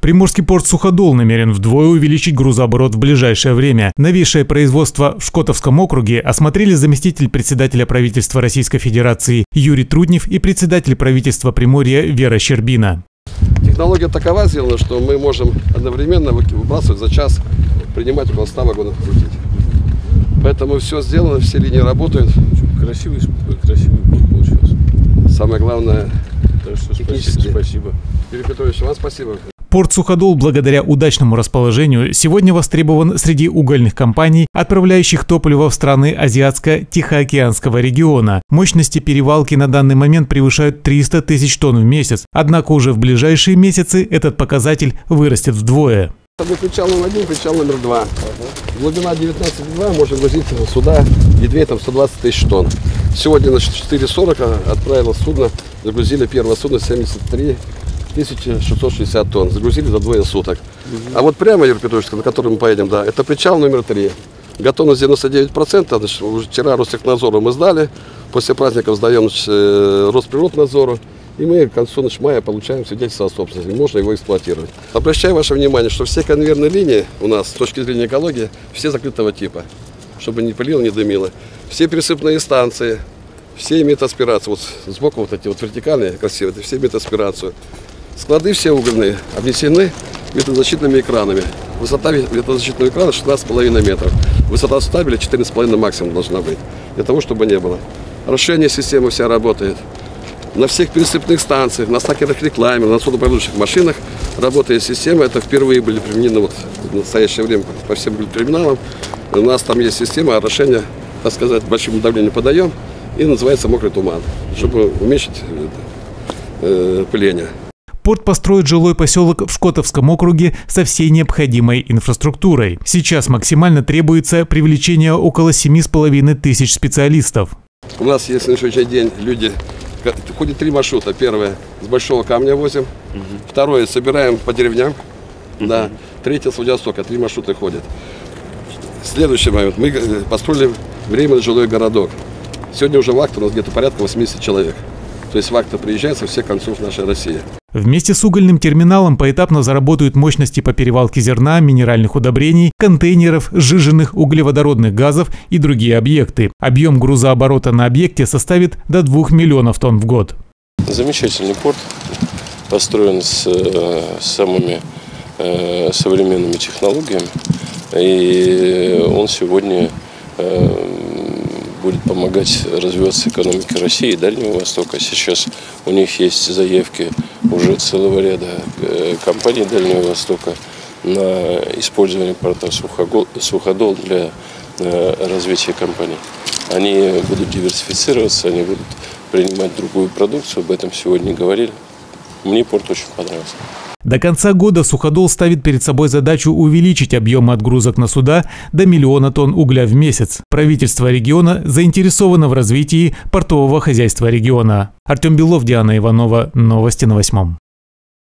Приморский порт Суходол намерен вдвое увеличить грузооборот в ближайшее время. Новейшее производство в Шкотовском округе осмотрели заместитель председателя правительства Российской Федерации Юрий Трутнев и председатель правительства Приморья Вера Щербина. Технология такова сделана, что мы можем одновременно выбрасывать за час, принимать около 100 вагонов. Поэтому все сделано, все линии работают. Красивый путь получился. Самое главное, технически. Спасибо. Юрий Петрович, вам спасибо. Порт Суходол благодаря удачному расположению сегодня востребован среди угольных компаний, отправляющих топливо в страны Азиатско-Тихоокеанского региона. Мощности перевалки на данный момент превышают 300 тысяч тонн в месяц, однако уже в ближайшие месяцы этот показатель вырастет вдвое. Причал номер 1, причал номер 2. Глубина 19,2, может грузить суда едва там 120 тысяч тонн. Сегодня на 4,40 отправило судно, загрузили первое судно 73 660 тонн, загрузили за двое суток. А вот прямо, Юрий Петрович, на который мы поедем, да, это причал номер 3. Готовность 99%, значит, вчера Ростехнадзору мы сдали, после праздников сдаем Росприроднадзору, и мы к концу мая получаем свидетельство о собственности, можно его эксплуатировать. Обращаю ваше внимание, что все конвейерные линии у нас, с точки зрения экологии, все закрытого типа, чтобы не пылило, не дымило. Все пересыпные станции, все имеют аспирацию, вот сбоку вот эти вот вертикальные, красивые, все имеют аспирацию. Склады все угольные обнесены ветрозащитными экранами. Высота ветрозащитного экрана 16,5 метров. Высота стабеля 14,5 максимум должна быть, для того, чтобы не было. Расширение системы вся работает. На всех пересыпных станциях, на стакерах рекламе, на судоплавучих машинах работает система. Это впервые были применены вот в настоящее время по всем терминалам. У нас там есть система орошения, так сказать, большим давлением подаем, и называется мокрый туман, чтобы уменьшить пыление. Порт построит жилой поселок в Шкотовском округе со всей необходимой инфраструктурой. Сейчас максимально требуется привлечение около 7,5 тысяч специалистов. У нас есть на сегодняшний день люди, ходят три маршрута. Первое, с Большого Камня возим. Второе, собираем по деревням. Да. Третье, с Владивостока. Три маршрута ходят. Следующий момент. Мы построили временный жилой городок. Сегодня уже вахта у нас где-то порядка 80 человек. То есть вахта приезжает со всех концов нашей России. Вместе с угольным терминалом поэтапно заработают мощности по перевалке зерна, минеральных удобрений, контейнеров, сжиженных углеводородных газов и другие объекты. Объем грузооборота на объекте составит до 2 миллионов тонн в год. Замечательный порт, построен с самыми современными технологиями. И он сегодня будет помогать развиваться экономике России и Дальнего Востока. Сейчас у них есть заявки уже целого ряда компаний Дальнего Востока на использование порта Суходол для развития компаний. Они будут диверсифицироваться, они будут принимать другую продукцию, об этом сегодня говорили. Мне порт очень понравился. До конца года Суходол ставит перед собой задачу увеличить объем отгрузок на суда до 1 миллиона тонн угля в месяц. Правительство региона заинтересовано в развитии портового хозяйства региона. Артем Белов, Диана Иванова. Новости на 8.